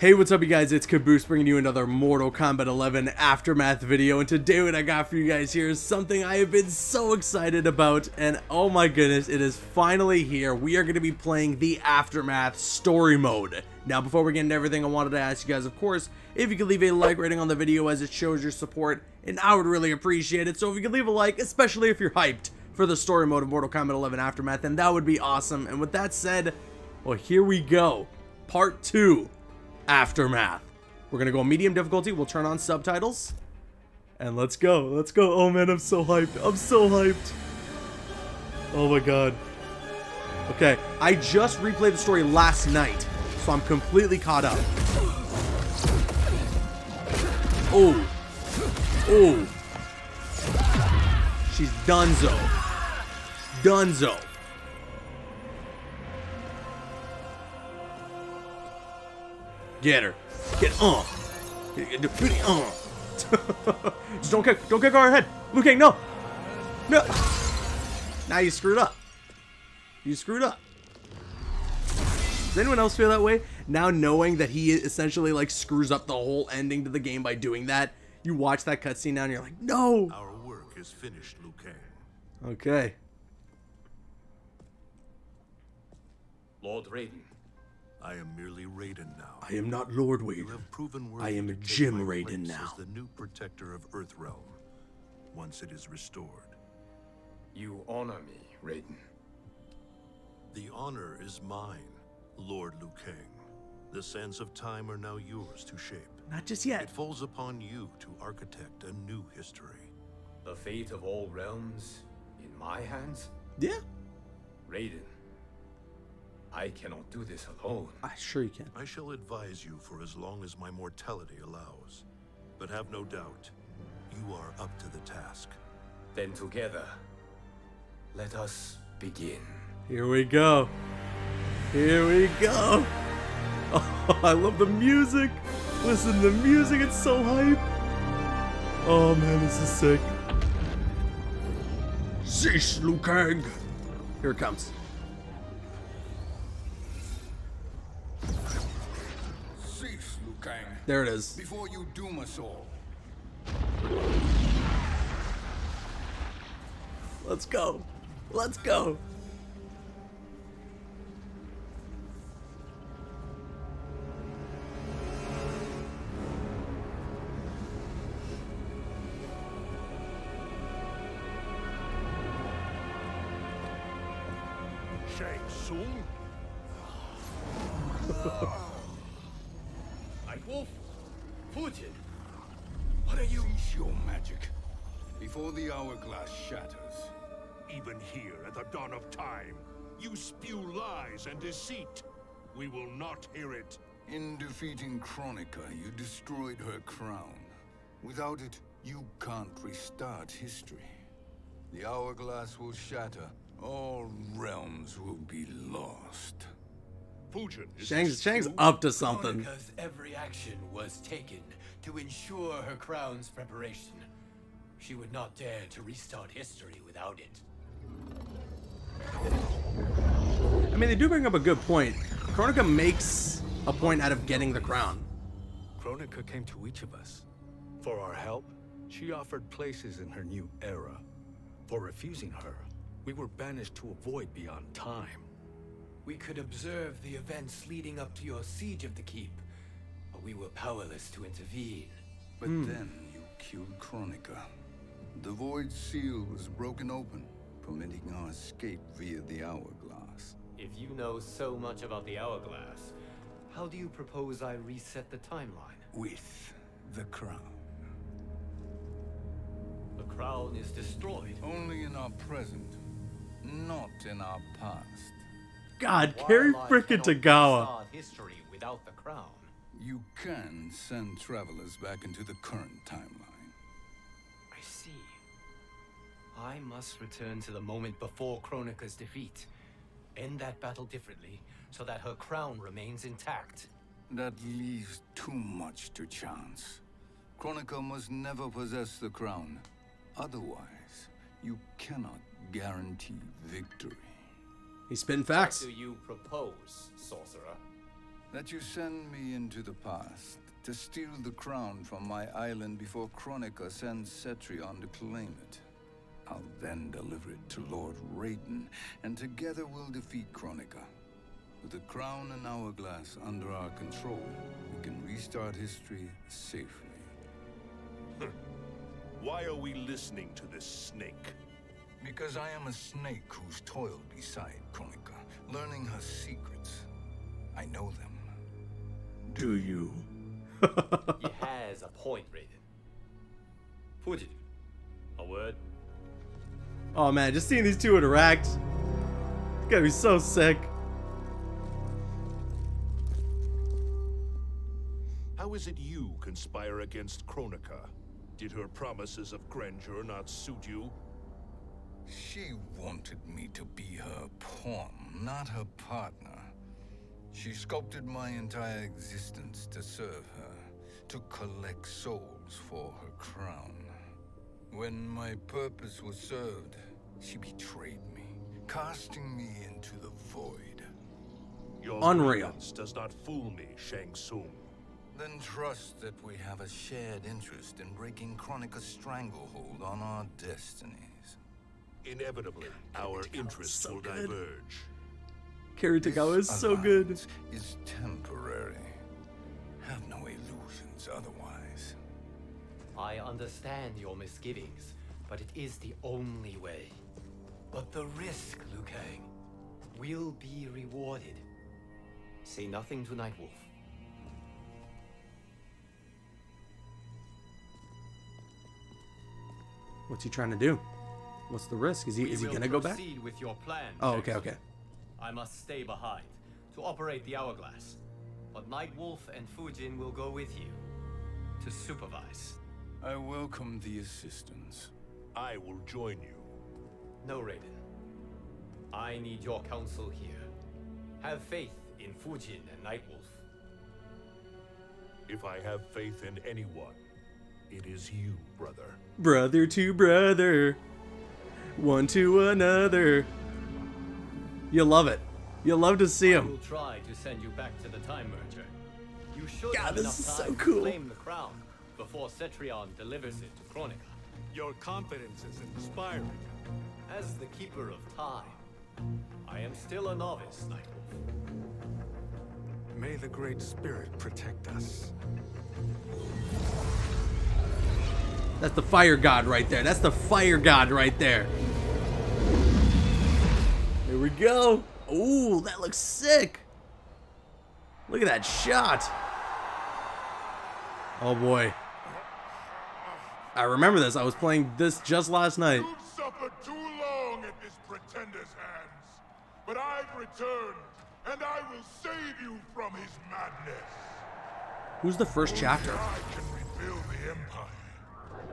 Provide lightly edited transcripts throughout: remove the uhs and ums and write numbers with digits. Hey, what's up you guys, it's Caboose bringing you another Mortal Kombat 11 Aftermath video, and today what I got for you guys here is something I have been so excited about, and oh my goodness, it is finally here. We are going to be playing the Aftermath story mode. Now before we get into everything, I wanted to ask you guys, of course, if you could leave a like rating on the video as it shows your support, and I would really appreciate it. So if you could leave a like, especially if you're hyped for the story mode of Mortal Kombat 11 Aftermath, then that would be awesome. And with that said, well, here we go, part 2. Aftermath. We're gonna go medium difficulty, we'll turn on subtitles, and let's go, let's go. Oh man, I'm so hyped, I'm so hyped. Oh my god. Okay, I just replayed the story last night, so I'm completely caught up. Oh, oh, she's donezo, donezo. Get her. Get on. Just don't kick our head. Liu Kang, no. No. Now you screwed up. You screwed up. Does anyone else feel that way? Now knowing that he essentially like screws up the whole ending to the game by doing that, you watch that cutscene now and you're like, no. Our work is finished, Liu Kang. Okay. Lord Raiden. I am merely Raiden now. I am not Lord Raiden. I am Jim Raiden now. As the new protector of Earthrealm, once it is restored. You honor me, Raiden. The honor is mine, Lord Liu Kang. The sands of time are now yours to shape. Not just yet. It falls upon you to architect a new history. The fate of all realms in my hands? Yeah. Raiden. I cannot do this alone. I sure you can. I shall advise you for as long as my mortality allows. But have no doubt, you are up to the task. Then together, let us begin. Here we go. Here we go. Oh, I love the music. Listen to the music, it's so hype. Oh man, this is sick. Zeesh, Liu Kang. Here it comes. There it is. Before you doom us all. Let's go. Let's go. Shang Tsung. Nightwolf. Fujin, what are you? Cease your magic before the hourglass shatters. Even here at the dawn of time, you spew lies and deceit. We will not hear it. In defeating Kronika, you destroyed her crown. Without it, you can't restart history. The hourglass will shatter. All realms will be lost. Shang's up to something. Kronika's every action was taken to ensure her crown's preparation. She would not dare to restart history without it. I mean, they do bring up a good point. Kronika makes a point out of getting the crown. Kronika came to each of us. For our help, she offered places in her new era. For refusing her, we were banished to a void beyond time. We could observe the events leading up to your siege of the keep, but we were powerless to intervene. But then you killed Kronika. The void seal was broken open, permitting our escape via the hourglass. If you know so much about the hourglass, how do you propose I reset the timeline? With the crown. The crown is destroyed. Only in our present, not in our past. God, Cary frickin' Tagawa. History without the crown. You can send travelers back into the current timeline. I see. I must return to the moment before Kronika's defeat. End that battle differently, so that her crown remains intact. That leaves too much to chance. Kronika must never possess the crown. Otherwise, you cannot guarantee victory. He's spitting facts. What do you propose, sorcerer? that you send me into the past to steal the crown from my island before Kronika sends Cetrion to claim it. I'll then deliver it to Lord Raiden, and together we'll defeat Kronika. With the crown and hourglass under our control, we can restart history safely. Why are we listening to this snake? Because I am a snake who's toiled beside Kronika, learning her secrets. I know them. Do you? He has a point, Raiden. Fujin, a word? Oh man, just seeing these two interact, it's gotta be so sick. How is it you conspire against Kronika? Did her promises of grandeur not suit you? She wanted me to be her pawn, not her partner. She sculpted my entire existence to serve her, to collect souls for her crown. When my purpose was served, she betrayed me, casting me into the void. Your arrogance does not fool me, Shang Tsung. Then trust that we have a shared interest in breaking Kronika's stranglehold on our destinies. Inevitably, our interests will diverge. Cary Tagawa is so good. This is temporary. Have no illusions otherwise. I understand your misgivings, but it is the only way. But the risk, Liu Kang, will be rewarded. Say nothing to Nightwolf. What's he trying to do? What's the risk? Is he gonna go back? With your plan, oh, okay, okay. I must stay behind to operate the hourglass, but Nightwolf and Fujin will go with you to supervise. I welcome the assistance. I will join you. No, Raiden. I need your counsel here. Have faith in Fujin and Nightwolf. If I have faith in anyone, it is you, brother. Brother to brother, one to another. You love it. You love to see him. I will try to send you back to the time merger. You should have enough time to claim the crown before Cetrion delivers it to Kronika. Your confidence is inspiring. As the keeper of time, I am still a novice, Nightwolf. May the Great Spirit protect us. That's the fire god right there. That's the fire god right there. There we go. Ooh, that looks sick. Look at that shot. Oh boy. I remember this. I was playing this just last night. You've suffered too long at this pretender's hands, but I've returned, and I will save you from his madness. Who's the first chapter? I can rebuild the empire.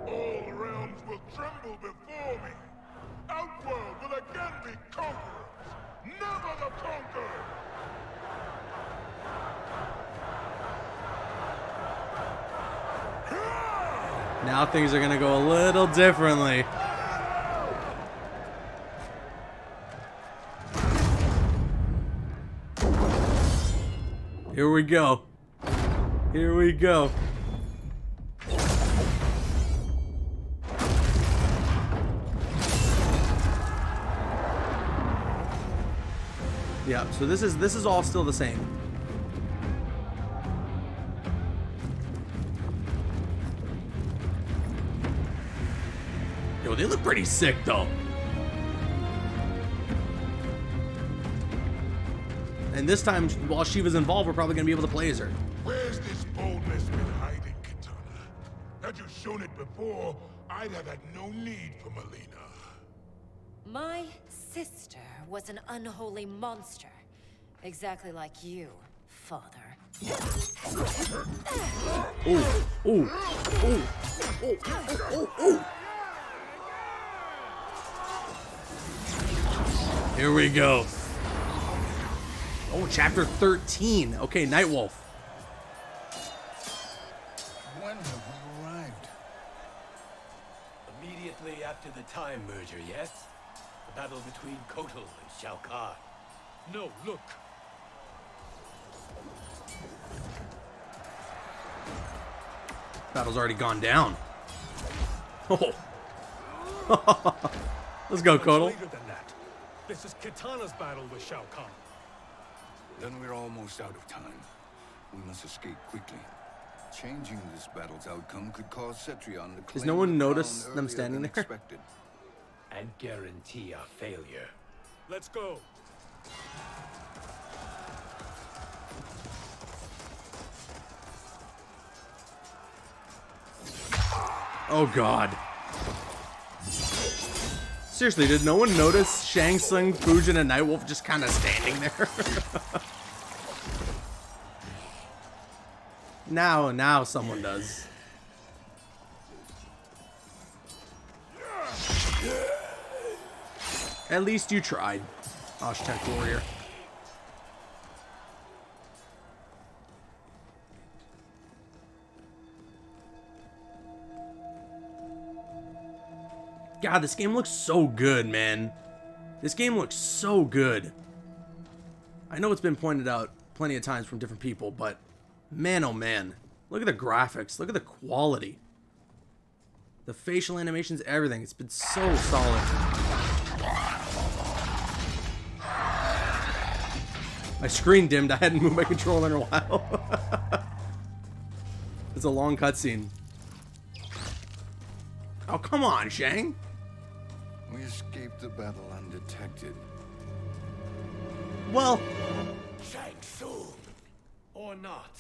All realms will tremble before me. Outworld will again be conquerors, never the conqueror. Now things are gonna go a little differently. Here we go. Here we go. Yeah, so this is all still the same. Yo, they look pretty sick though. And this time, while Sheeva's involved, we're probably gonna be able to play as her. Where's this boldness been hiding, Kitana? Had you shown it before, I'd have had no need for Mileena. My sister was an unholy monster, exactly like you, father. Oh, oh, oh, oh, oh, oh, oh. Here we go. Oh, chapter 13. Okay, Nightwolf. When have we arrived? Immediately after the time merger, yes? Battle between Kotal and Shao Kahn. No, look. Battle's already gone down. Oh. Let's go, Kotal. This is Kitana's battle with Shao Kahn. Then we're almost out of time. We must escape quickly. Changing this battle's outcome could cause Cetrion to claim. Does no one notice them standing there? Expected. And guarantee our failure. Let's go. Oh god. Seriously, did no one notice Shang Tsung, Fujin, and Nightwolf just kind of standing there? Now someone does. At least you tried, Aztec warrior. God, this game looks so good, man. This game looks so good. I know it's been pointed out plenty of times from different people, but man, oh man. Look at the graphics. Look at the quality. The facial animations, everything. It's been so solid. My screen dimmed. I hadn't moved my controller in a while. It's a long cutscene. Oh, come on, Shang. We escaped the battle undetected. Well, Shang Tsung, or not?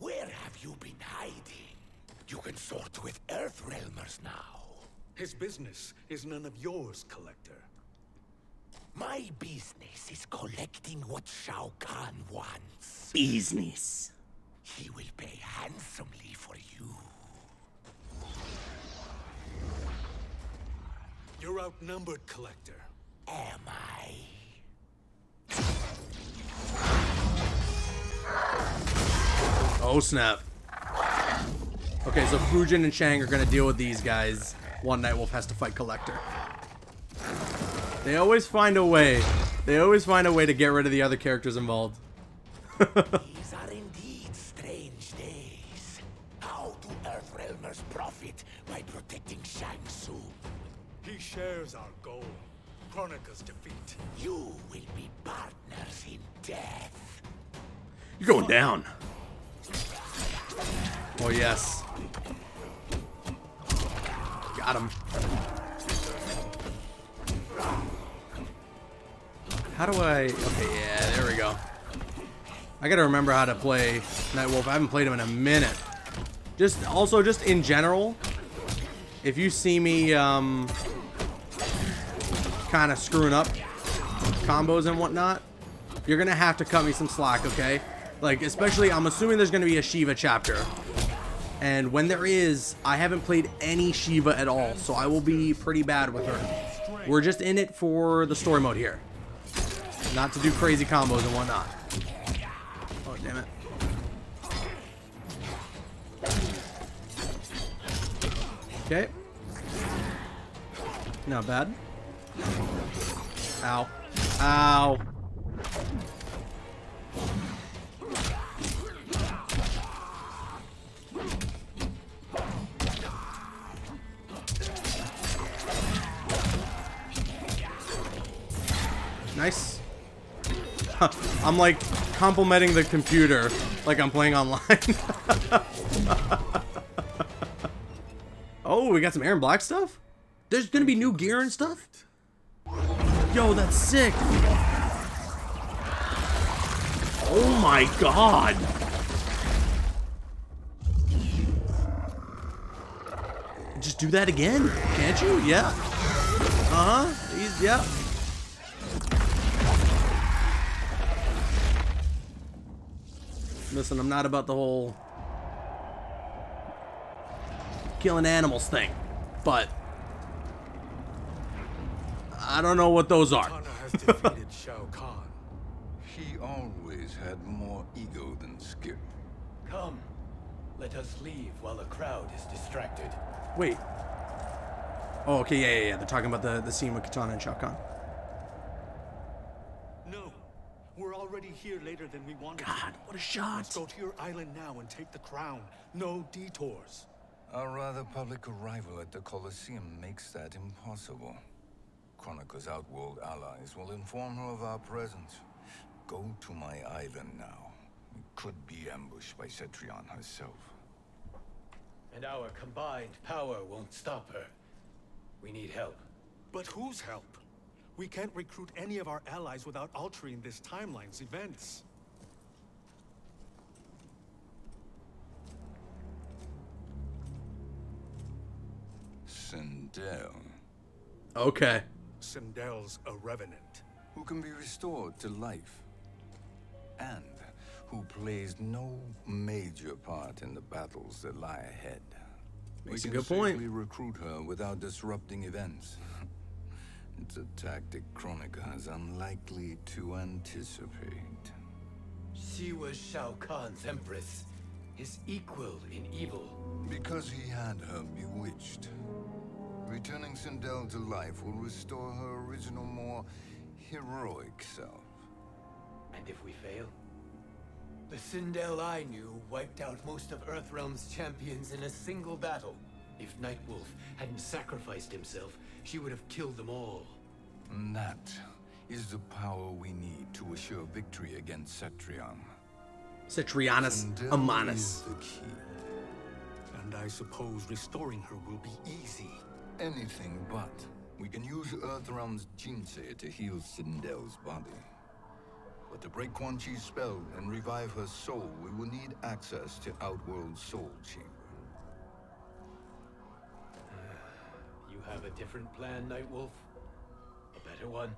Where have you been hiding? You consort with Earthrealmers now. His business is none of yours, Collector. My business is collecting what Shao Kahn wants. Business. He will pay handsomely for you. You're outnumbered, Collector. Am I? Oh, snap. Okay, so Fujin and Shang are going to deal with these guys. One Nightwolf has to fight Collector. They always find a way. They always find a way to get rid of the other characters involved. These are indeed strange days. How do Earthrealmers profit by protecting Shang Tsung? He shares our goal, Kronika's defeat. You will be partners in death. You're going down. Oh, yes. Got him. How do I... Okay, yeah, there we go. I gotta remember how to play Nightwolf. I haven't played him in a minute. Just in general, if you see me, kind of screwing up combos and whatnot, you're gonna have to cut me some slack, okay? Like, especially, I'm assuming there's gonna be a Sheeva chapter, and when there is, I haven't played any Sheeva at all, so I will be pretty bad with her. We're just in it for the story mode here, not to do crazy combos and whatnot. Oh, damn it. Okay, not bad. Ow. Ow. Nice. I'm like complimenting the computer like I'm playing online. Oh, we got some Aaron Black stuff? There's gonna be new gear and stuff? Yo, that's sick. Oh my god. Just do that again, can't you? Yeah. Uh-huh. Yeah. Listen, I'm not about the whole killing animals thing, but I don't know what those are. Has defeated Shao Kahn. He always had more ego than skill. Come, let us leave while the crowd is distracted. Wait. Oh, okay, yeah. They're talking about the scene with Kitana and Shao Kahn. No, we're already already here later than we wanted. God, what a shot! Let's go to your island now and take the crown. No detours. Our rather public arrival at the Colosseum makes that impossible. Kronika's outworld allies will inform her of our presence. Go to my island now. We could be ambushed by Cetrion herself. And our combined power won't stop her. We need help. But whose help? We can't recruit any of our allies without altering this timeline's events. Sindel. Okay. Sindel's a revenant. Who can be restored to life. And who plays no major part in the battles that lie ahead. That's a good point. We can safely recruit her without disrupting events. It's a tactic Kronika is unlikely to anticipate. She was Shao Kahn's empress, his equal in evil. Because he had her bewitched. Returning Sindel to life will restore her original, more heroic self. And if we fail? The Sindel I knew wiped out most of Earthrealm's champions in a single battle. If Nightwolf hadn't sacrificed himself, she would have killed them all. And that is the power we need to assure victory against Cetrion. Cetrionis Amanus. And I suppose restoring her will be easy. Anything but. We can use Earthrealm's Jinsei to heal Sindel's body. But to break Quan Chi's spell and revive her soul, we will need access to Outworld's soul chamber. You have a different plan, Nightwolf? A better one?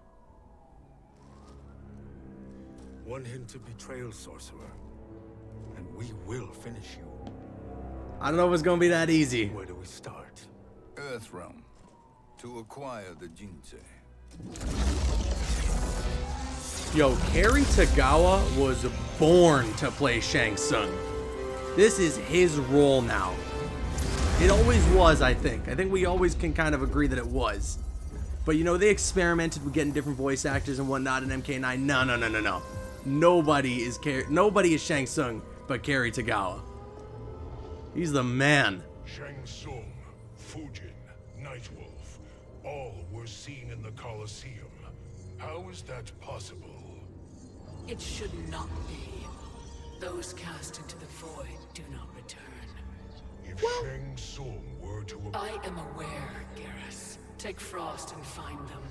One hint of betrayal, sorcerer, and we will finish you. I don't know if it's gonna be that easy. Where do we start? Earthrealm. To acquire the Jinsei. Yo, Cary Tagawa was born to play Shang Tsung. This is his role now. It always was, I think. I think we always can kind of agree that it was. But you know, they experimented with getting different voice actors and whatnot in MK9. No. Nobody is Shang Tsung but Cary Tagawa. He's the man. Shang Tsung, Fujin, Nightwolf, all were seen in the Colosseum. How is that possible? It should not be. Those cast into the void do not return. If Shang Tsung were to... I am aware, Geras. Take Frost and find them.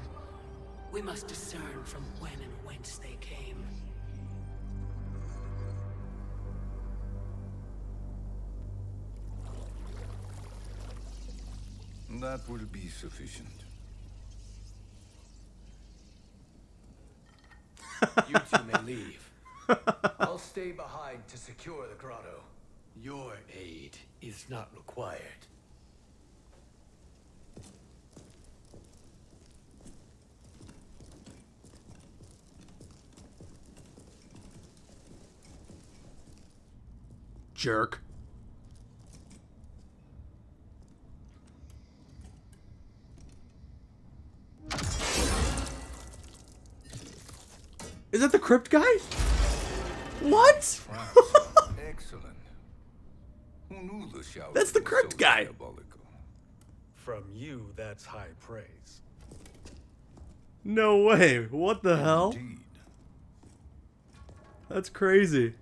We must discern from when and whence they came. That will be sufficient. You two may leave. I'll stay behind to secure the grotto. Your aid is not required. Jerk. Is that the crypt guy? What? Excellent. Who knew the shower? That's the crypt guy. Diabolical. From you, that's high praise. No way. What the hell? Indeed. That's crazy.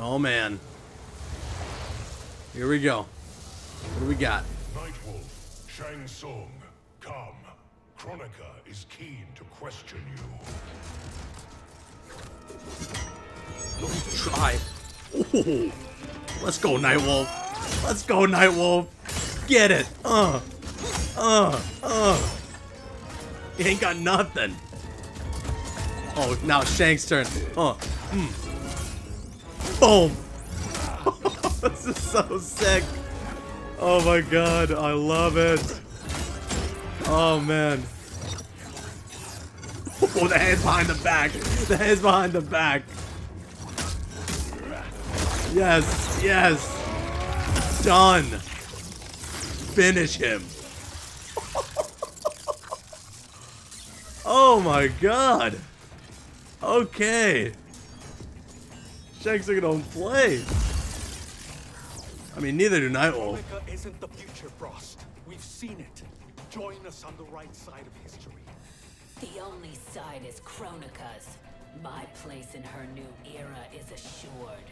Oh man. Here we go. What do we got? Nightwolf, Shang Tsung, come. Kronika is keen to question you. Let's try. Ooh. Let's go, Nightwolf. Let's go, Nightwolf. Get it. He ain't got nothing. Oh, now Shang's turn. Boom. This is so sick. Oh my god, I love it. Oh man. Oh, the head's behind the back. The head's behind the back. Yes, yes. Done. Finish him. Oh my god! Okay! Shang Tsung don't play! I mean, neither do Nightwolf. Kronika isn't the future, Frost. We've seen it. Join us on the right side of history. The only side is Kronika's. My place in her new era is assured.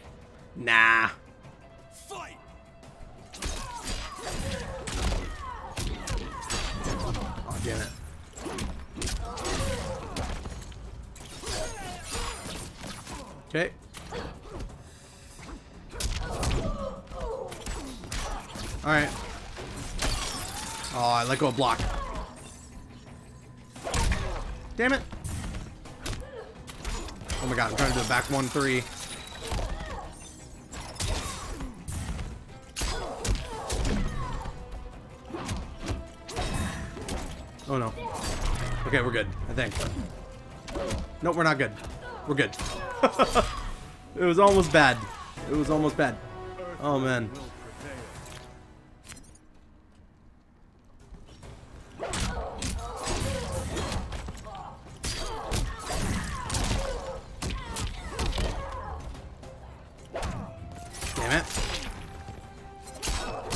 Nah. Fight! Oh, damn it. Okay. Alright. Oh, I let go of block. Damn it. Oh my god, I'm trying to do a back 1-3. Oh no. Okay, we're good, I think. Nope, we're not good. We're good. It was almost bad. It was almost bad. Oh man. Damn it. Oh.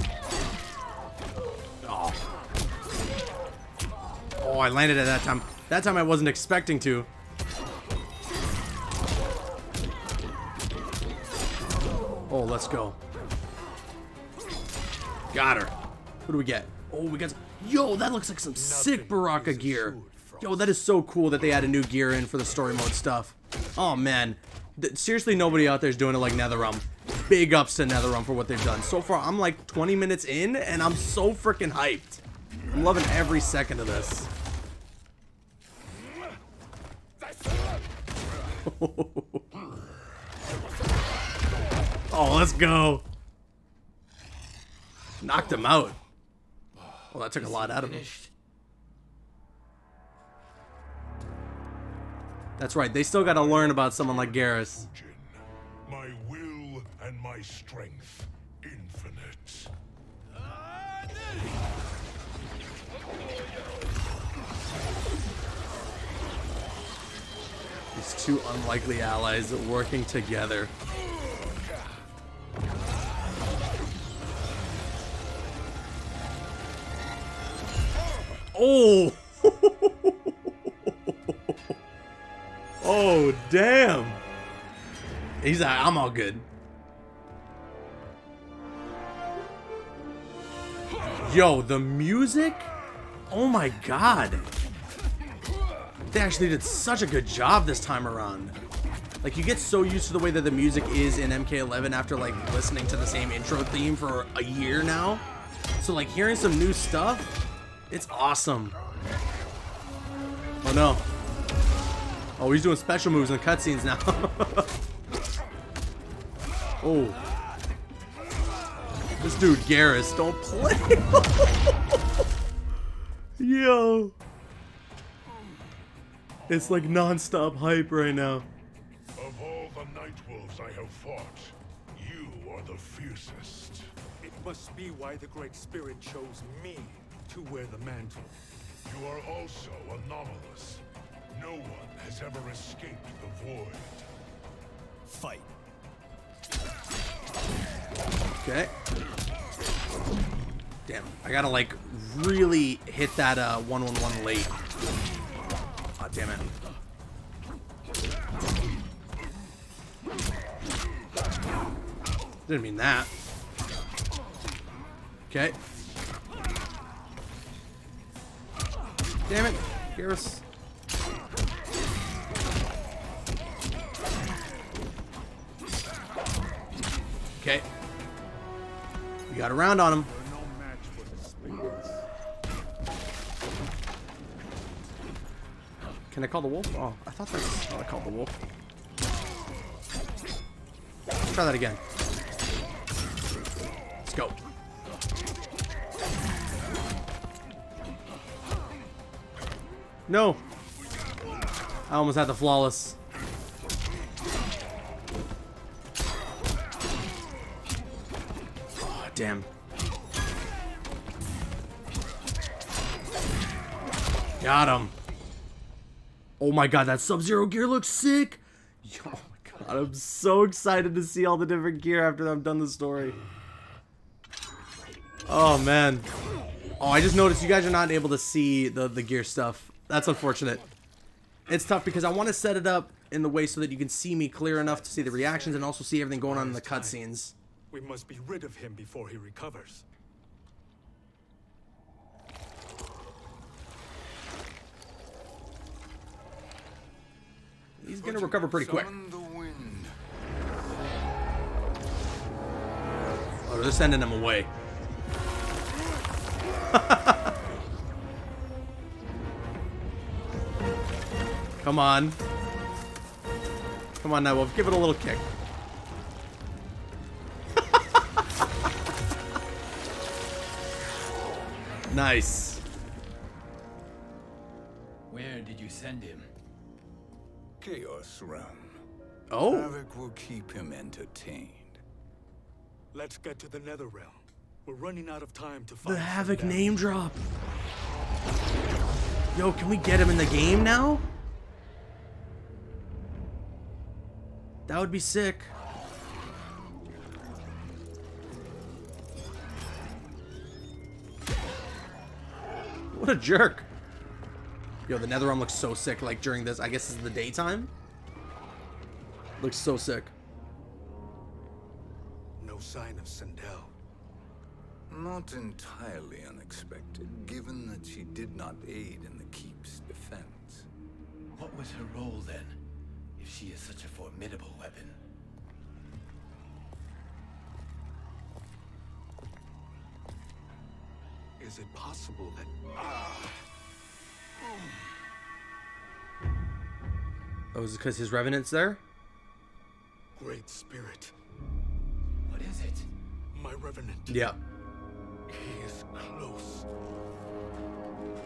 Oh, I landed at that time. That time I wasn't expecting to. Oh, let's go. Got her. What do we get? Oh, we got some... Yo, that looks like some sick Baraka gear. Yo, that is so cool that they add a new gear in for the story mode stuff. Oh, man. Seriously, nobody out there is doing it like Netherrealm. Big ups to Netherrealm for what they've done. So far, I'm like 20 minutes in, and I'm so freaking hyped. I'm loving every second of this. Oh, let's go. Knocked him out. Well, that took a lot out of him. That's right. They still got to learn about someone like Geras. My will and my strength, infinite. These two unlikely allies working together. Oh! Oh, damn! He's like, I'm all good. Yo, the music? Oh my god. They actually did such a good job this time around. Like, you get so used to the way that the music is in MK11 after, like, listening to the same intro theme for a year now. So, like, hearing some new stuff... It's awesome. Oh no. Oh, he's doing special moves on cutscenes now. Oh. This dude, Geras, don't play. Yo. It's like non-stop hype right now. Of all the Nightwolves I have fought, you are the fiercest. It must be why the Great Spirit chose me. To wear the mantle. You are also anomalous. No one has ever escaped the void. Fight. Okay. Damn, I gotta like really hit that 1-1-1 late. Oh, damn it. Didn't mean that. Okay. Damn it, Geras. Okay. We got a round on him. Can I call the wolf? Oh, I thought that's how I called the wolf. Let's try that again. Let's go. No! I almost had the flawless. Oh, damn. Got him. Oh my god, that Sub-Zero gear looks sick! Yo, oh my god, I'm so excited to see all the different gear after I'm done the story. Oh man. Oh, I just noticed you guys are not able to see the gear stuff. That's unfortunate. It's tough because I want to set it up in the way so that you can see me clear enough to see the reactions and also see everything going on in the cutscenes. We must be rid of him before he recovers. He's gonna recover pretty quick. Oh, they're sending him away. Come on. Come on, Nightwolf. Give it a little kick. Nice. Where did you send him? Chaos Realm. Oh. Havik will keep him entertained. Let's get to the Netherrealm. We're running out of time to fight. The Havik name drop. Yo, can we get him in the game now? That would be sick. What a jerk. Yo, the Netherrealm looks so sick, like during this, I guess this is the daytime. Looks so sick. No sign of Sindel. Not entirely unexpected, given that she did not aid in the keep's defense. What was her role then, if she is such a formidable weapon? Is it possible that... Oh, is it because his revenant's there? Great Spirit. What is it? My revenant. Yeah. He is close.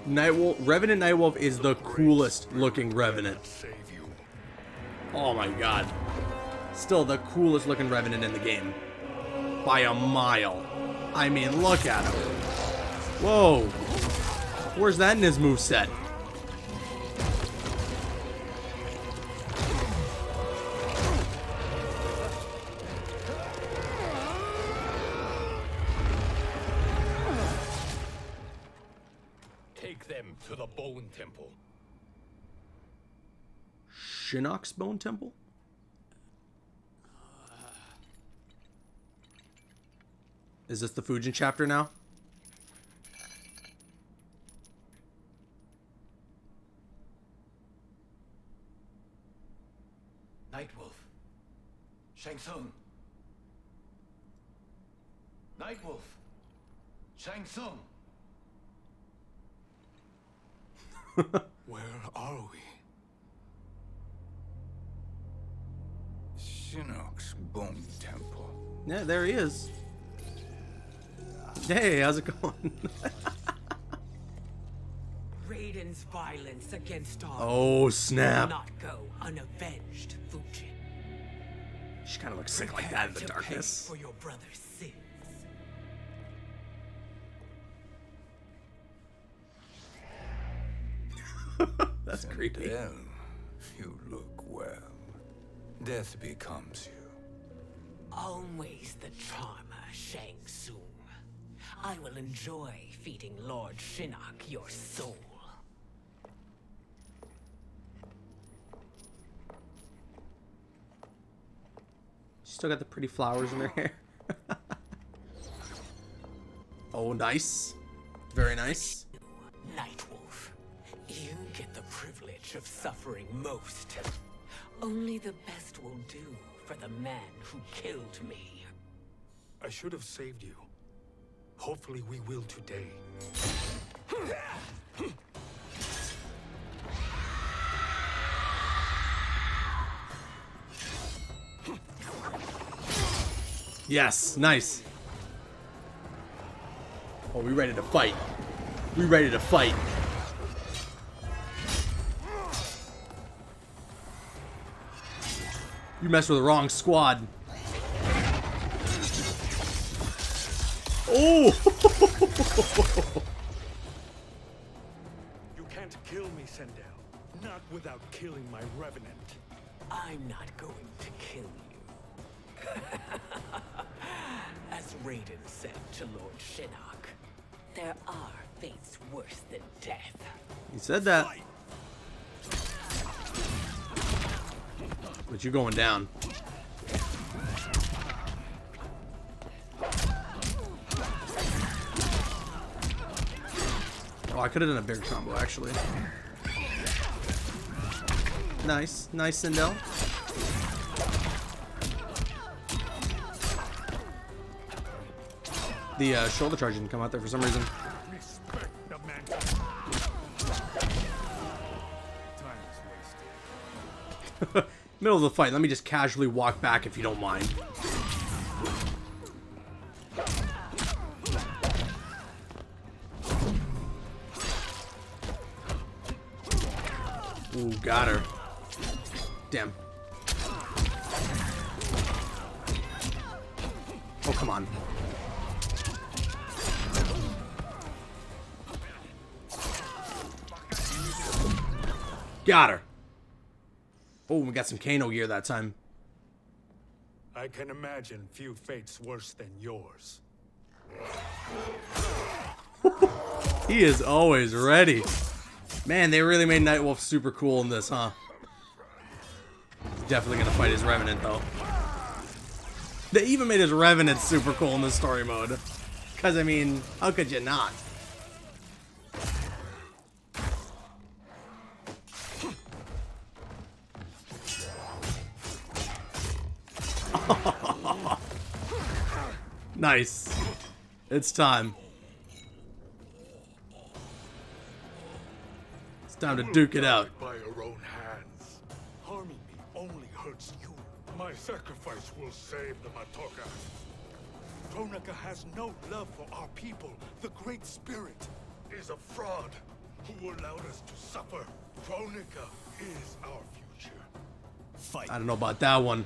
Nightwolf, Revenant Nightwolf is the coolest looking revenant. Save you. Oh my god. Still the coolest looking revenant in the game. By a mile. I mean, look at him. Whoa. Where's that in his moveset? Take them to the Bone Temple. Shinnok's Bone Temple? Is this the Fujin chapter now? Nightwolf. Shang Tsung. Nightwolf. Shang Tsung. Where are we? Shinnok's Bone Temple. Yeah, there he is. Hey, how's it going? Raiden's violence against us. Oh, snap. Not go unavenged, Fujin. She kind of looks sick like that in the darkness. For your brother's sins. That's Sindel, creepy. You look well. Death becomes you. Always the charmer, Shang Tsung. I will enjoy feeding Lord Shinnok your soul. She's still got the pretty flowers in her hair. Oh, nice. Very nice. Nightwolf, you get the privilege of suffering most. Only the best will do for the man who killed me. I should have saved you. Hopefully we will today. Yes, nice. Oh, we ready to fight. We ready to fight. You messed with the wrong squad. Oh! You can't kill me, Sindel. Not without killing my revenant. I'm not going to kill you. As Raiden said to Lord Shinnok, there are fates worse than death. He said that. Fight. But you're going down. Oh, I could have done a bigger combo, actually. Nice. Nice, Sindel. The shoulder charge didn't come out there for some reason. Middle of the fight. Let me just casually walk back if you don't mind. Ooh, got her. Damn. Oh, come on. Got her. Oh, we got some Kano gear that time. I can imagine few fates worse than yours. He is always ready. Man, they really made Nightwolf super cool in this, huh? He's definitely gonna fight his revenant, though. They even made his revenant super cool in this story mode. Because, I mean, how could you not? Nice. It's time. It's time to duke it out. By your own hands. Harming me only hurts you. My sacrifice will save the Matoka. Kronika has no love for our people. The Great Spirit is a fraud who allowed us to suffer. Kronika is our future. Fight. I don't know about that one.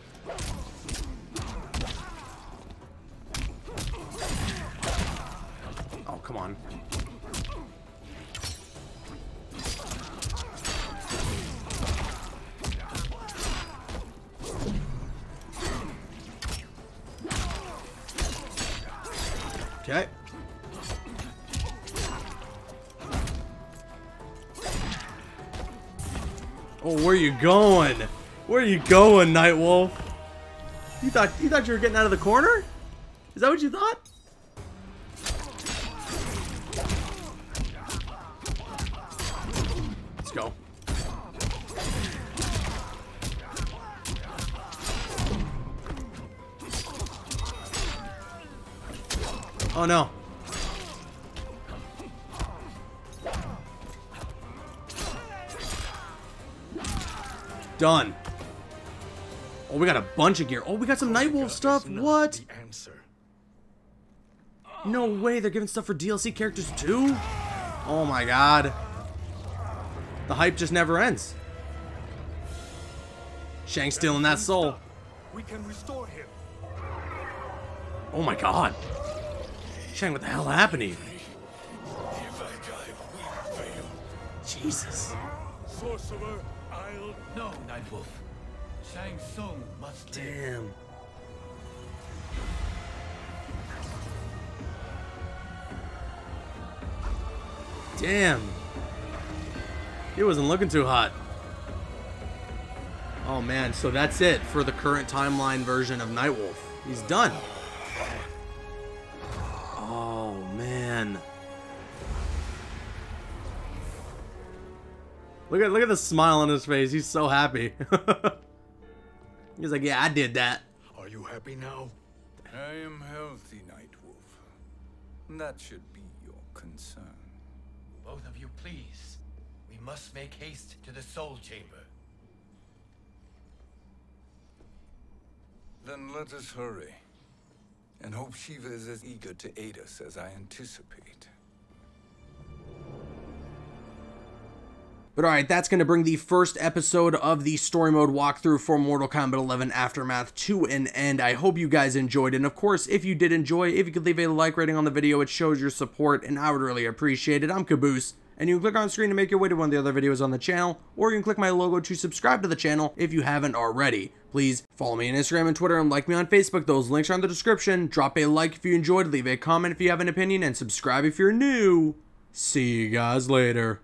Come on. Okay. Oh, where are you going? Where are you going, Nightwolf? You thought you were getting out of the corner? Is that what you thought? Oh no. Done. Oh, we got a bunch of gear. Oh, we got some Nightwolf stuff. What? No way. They're giving stuff for DLC characters too? Oh my god. The hype just never ends. Shang's stealing that soul. We can restore him. Oh my god. Shang, what the hell happened to you? If I die, we fail. Jesus. Sorcerer, I'll... No, Nightwolf. Shang Tsung must live. Damn. Damn. He wasn't looking too hot. Oh, man. So that's it for the current timeline version of Nightwolf. He's done. Look at the smile on his face. He's so happy. He's like, yeah, I did that. Are you happy now? I am healthy, Nightwolf. That should be your concern. Both of you, please. We must make haste to the Soul Chamber. Then let us hurry. And hope Sheeva is as eager to aid us as I anticipate. But alright, that's going to bring the first episode of the story mode walkthrough for Mortal Kombat 11 Aftermath to an end. I hope you guys enjoyed, and of course, if you did enjoy, if you could leave a like rating on the video, it shows your support, and I would really appreciate it. I'm Caboose. and you can click on screen to make your way to one of the other videos on the channel, or you can click my logo to subscribe to the channel if you haven't already. Please follow me on Instagram and Twitter and like me on Facebook. Those links are in the description. Drop a like if you enjoyed, leave a comment if you have an opinion, and subscribe if you're new. See you guys later.